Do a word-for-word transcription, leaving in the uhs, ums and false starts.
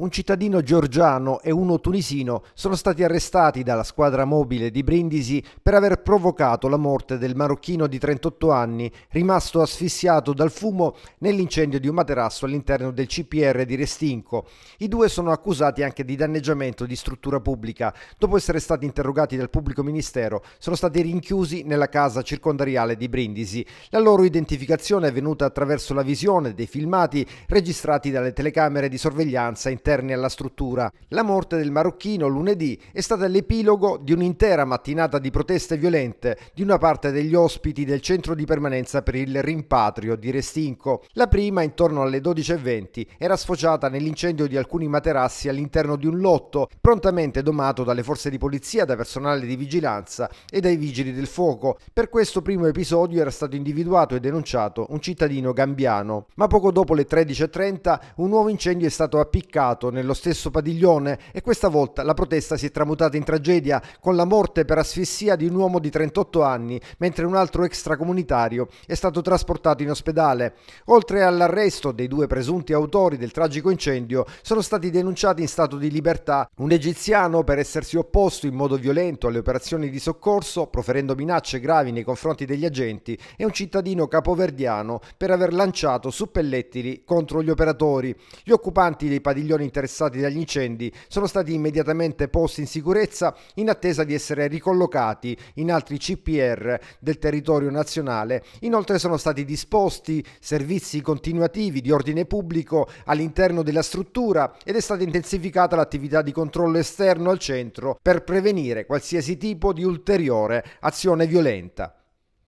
Un cittadino georgiano e uno tunisino sono stati arrestati dalla squadra mobile di Brindisi per aver provocato la morte del marocchino di trentotto anni rimasto asfissiato dal fumo nell'incendio di un materasso all'interno del C P R di Restinco. I due sono accusati anche di danneggiamento di struttura pubblica. Dopo essere stati interrogati dal pubblico ministero, sono stati rinchiusi nella casa circondariale di Brindisi. La loro identificazione è venuta attraverso la visione dei filmati registrati dalle telecamere di sorveglianza interna alla struttura. La morte del marocchino lunedì è stata l'epilogo di un'intera mattinata di proteste violente di una parte degli ospiti del centro di permanenza per il rimpatrio di Restinco. La prima, intorno alle dodici e venti, era sfociata nell'incendio di alcuni materassi all'interno di un lotto, prontamente domato dalle forze di polizia, da personale di vigilanza e dai vigili del fuoco. Per questo primo episodio era stato individuato e denunciato un cittadino gambiano. Ma poco dopo le tredici e trenta un nuovo incendio è stato appiccato nello stesso padiglione e questa volta la protesta si è tramutata in tragedia, con la morte per asfissia di un uomo di trentotto anni, mentre un altro extracomunitario è stato trasportato in ospedale. Oltre all'arresto dei due presunti autori del tragico incendio, sono stati denunciati in stato di libertà un egiziano per essersi opposto in modo violento alle operazioni di soccorso, proferendo minacce gravi nei confronti degli agenti, e un cittadino capoverdiano per aver lanciato suppellettili contro gli operatori. Gli occupanti dei padiglioni interessati dagli incendi sono stati immediatamente posti in sicurezza in attesa di essere ricollocati in altri C P R del territorio nazionale. Inoltre sono stati disposti servizi continuativi di ordine pubblico all'interno della struttura ed è stata intensificata l'attività di controllo esterno al centro per prevenire qualsiasi tipo di ulteriore azione violenta.